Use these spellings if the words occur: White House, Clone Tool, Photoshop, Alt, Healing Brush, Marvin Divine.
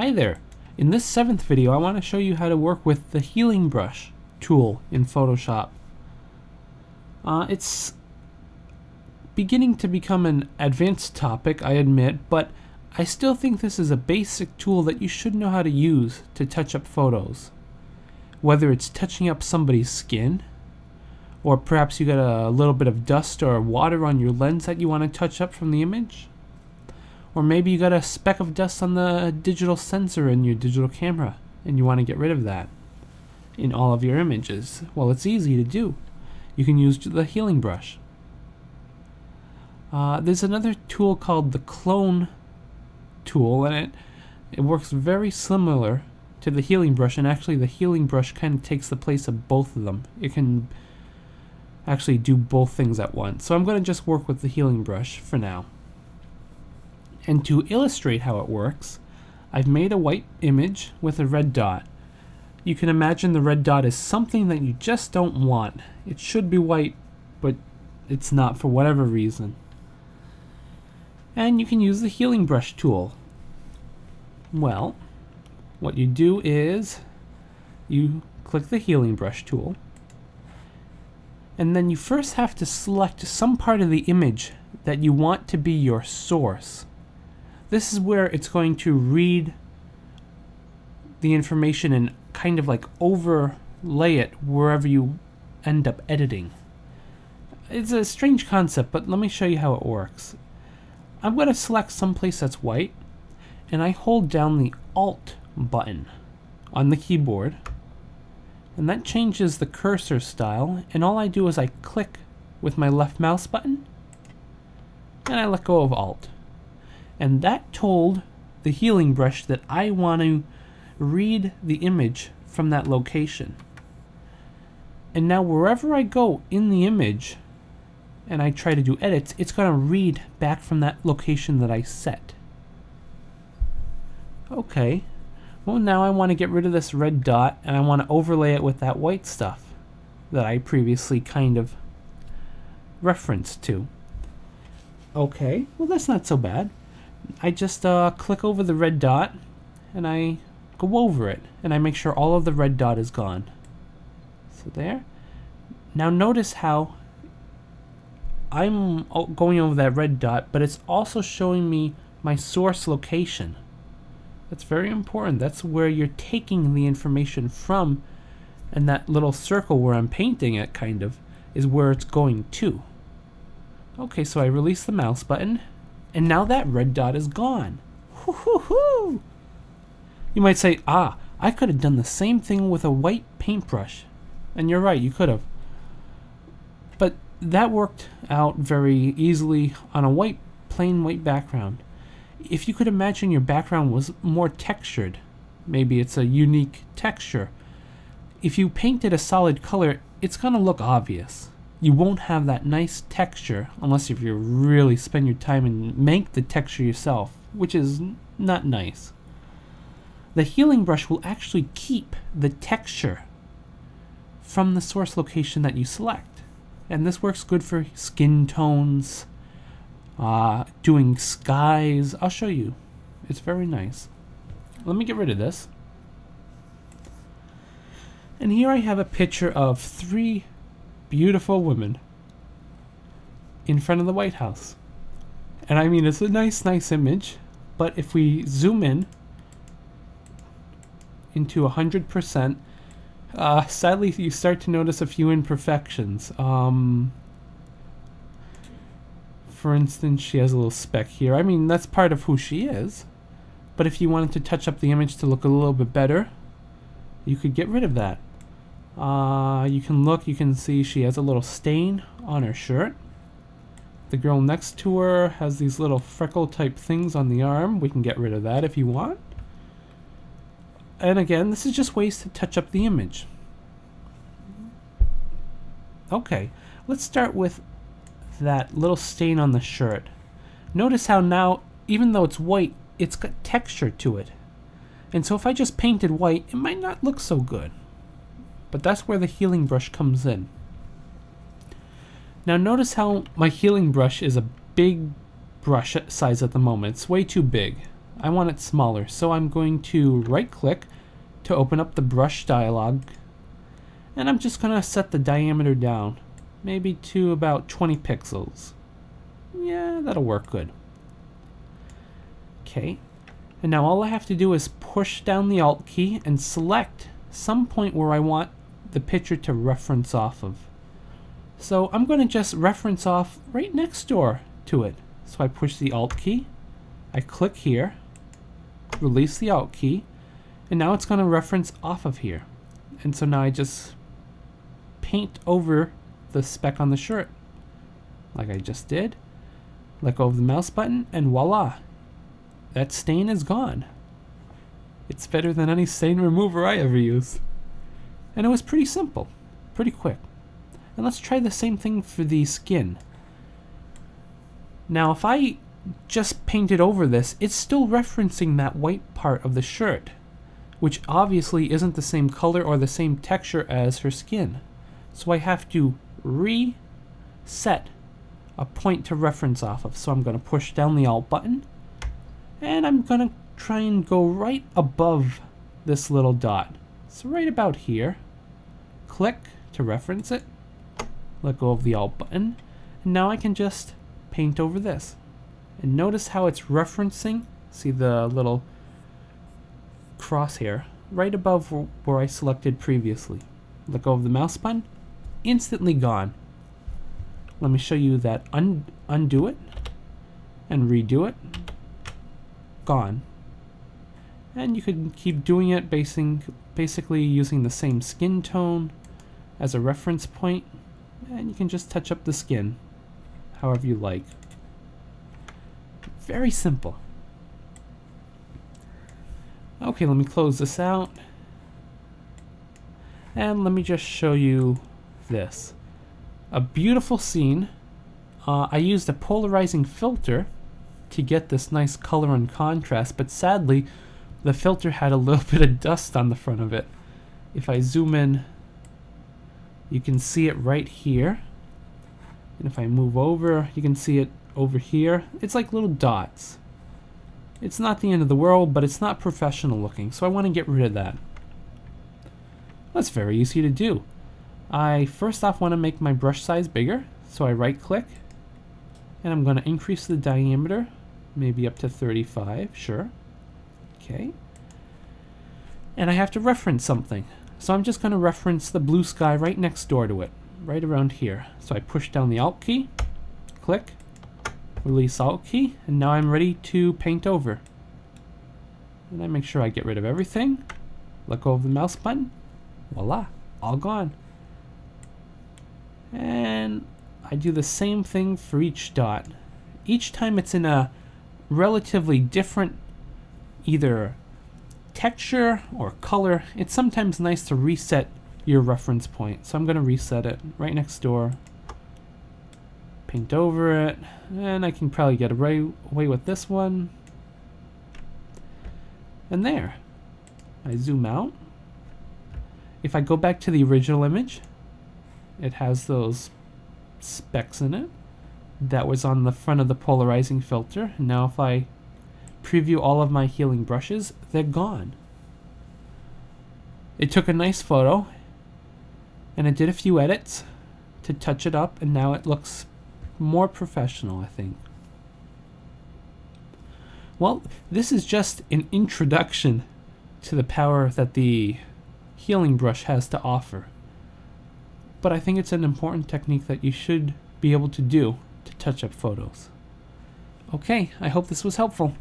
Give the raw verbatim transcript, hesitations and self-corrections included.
Hi there! In this seventh video I want to show you how to work with the Healing Brush tool in Photoshop. Uh, it's beginning to become an advanced topic, I admit, but I still think this is a basic tool that you should know how to use to touch up photos. Whether it's touching up somebody's skin, or perhaps you got a little bit of dust or water on your lens that you want to touch up from the image. Or maybe you got a speck of dust on the digital sensor in your digital camera and you want to get rid of that in all of your images. Well, it's easy to do. You can use the Healing Brush. Uh, there's another tool called the Clone Tool, and it, it works very similar to the Healing Brush, and actually the Healing Brush kind of takes the place of both of them. It can actually do both things at once. So I'm going to just work with the Healing Brush for now. And to illustrate how it works, I've made a white image with a red dot. You can imagine the red dot is something that you just don't want. It should be white, but it's not for whatever reason. And you can use the Healing Brush tool. Well, what you do is you click the Healing Brush tool, and then you first have to select some part of the image that you want to be your source. This is where it's going to read the information and kind of like overlay it wherever you end up editing. It's a strange concept, but let me show you how it works. I'm going to select someplace that's white, and I hold down the Alt button on the keyboard, and that changes the cursor style, and all I do is I click with my left mouse button and I let go of Alt. And that told the Healing Brush that I want to read the image from that location. And now wherever I go in the image and I try to do edits, it's going to read back from that location that I set. Okay, well now I want to get rid of this red dot and I want to overlay it with that white stuff that I previously kind of referenced to. Okay, well that's not so bad. I just uh, click over the red dot and I go over it and I make sure all of the red dot is gone. So there. Now notice how I'm going over that red dot, but it's also showing me my source location. That's very important. That's where you're taking the information from, and that little circle where I'm painting it kind of is where it's going to. Okay, so I release the mouse button. And now that red dot is gone. Hoo hoo hoo! You might say, ah, I could have done the same thing with a white paintbrush. And you're right, you could have. But that worked out very easily on a white, plain white background. If you could imagine your background was more textured, maybe it's a unique texture. If you painted a solid color, it's going to look obvious. You won't have that nice texture unless if you really spend your time and make the texture yourself, which is not nice. The Healing Brush will actually keep the texture from the source location that you select. And this works good for skin tones, uh, doing skies. I'll show you. It's very nice. Let me get rid of this. And here I have a picture of three beautiful women in front of the White House. And I mean, it's a nice, nice image, but if we zoom in into one hundred percent, uh, sadly you start to notice a few imperfections. Um, for instance, she has a little speck here. I mean, that's part of who she is, but if you wanted to touch up the image to look a little bit better, you could get rid of that. Uh, you can look, you can see she has a little stain on her shirt. The girl next to her has these little freckle type things on the arm. We can get rid of that if you want. And again, this is just ways to touch up the image. Okay, let's start with that little stain on the shirt. Notice how now, even though it's white, it's got texture to it. And so if I just painted white, it might not look so good. But that's where the Healing Brush comes in. Now notice how my Healing Brush is a big brush size at the moment. It's way too big. I want it smaller, so I'm going to right click to open up the brush dialog, and I'm just gonna set the diameter down maybe to about twenty pixels. Yeah, that'll work good. Okay, and now all I have to do is push down the Alt key and select some point where I want the picture to reference off of. So I'm going to just reference off right next door to it. So I push the Alt key, I click here, release the Alt key, and now it's going to reference off of here. And so now I just paint over the speck on the shirt, like I just did, let go of the mouse button, and voila, that stain is gone. It's better than any stain remover I ever used. And it was pretty simple, pretty quick. And let's try the same thing for the skin. Now if I just painted over this, it's still referencing that white part of the shirt, which obviously isn't the same color or the same texture as her skin. So I have to reset a point to reference off of. So I'm going to push down the Alt button, and I'm going to try and go right above this little dot. So right about here, click to reference it, let go of the Alt button, and now I can just paint over this. And notice how it's referencing, see the little crosshair, right above where I selected previously. Let go of the mouse button, instantly gone. Let me show you that, un undo it and redo it, gone. And you can keep doing it, basing, basically using the same skin tone as a reference point, and you can just touch up the skin however you like. Very simple. Okay, let me close this out, and let me just show you this. A beautiful scene. Uh, I used a polarizing filter to get this nice color and contrast, but sadly the filter had a little bit of dust on the front of it. If I zoom in, you can see it right here, and if I move over, you can see it over here. It's like little dots. It's not the end of the world, but it's not professional looking, so I want to get rid of that. That's very easy to do. I first off want to make my brush size bigger, so I right click, and I'm going to increase the diameter maybe up to thirty-five, sure. Okay, and I have to reference something, so I'm just going to reference the blue sky right next door to it, right around here. So I push down the Alt key, click, release Alt key, and now I'm ready to paint over. And I make sure I get rid of everything, let go of the mouse button, voila, all gone. And I do the same thing for each dot. Each time it's in a relatively different either texture or color. It's sometimes nice to reset your reference point. So I'm going to reset it right next door, paint over it, and I can probably get away with this one. And there. I zoom out. If I go back to the original image, it has those specks in it that was on the front of the polarizing filter. Now if I preview all of my healing brushes, they're gone. It took a nice photo, and I did a few edits to touch it up, and now it looks more professional, I think. Well, this is just an introduction to the power that the healing brush has to offer, but I think it's an important technique that you should be able to do to touch up photos. Okay, I hope this was helpful.